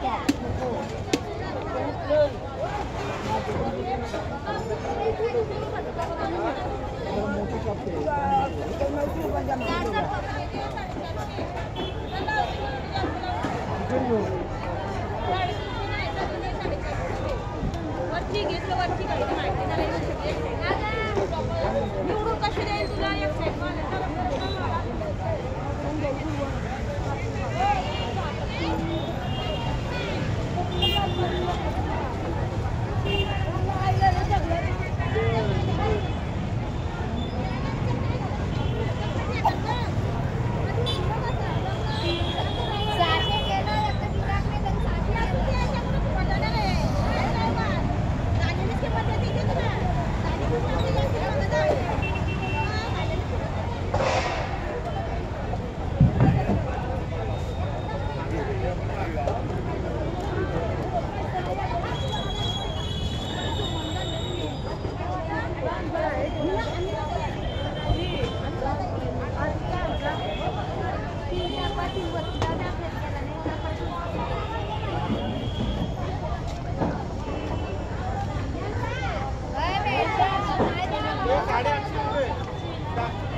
Yeah.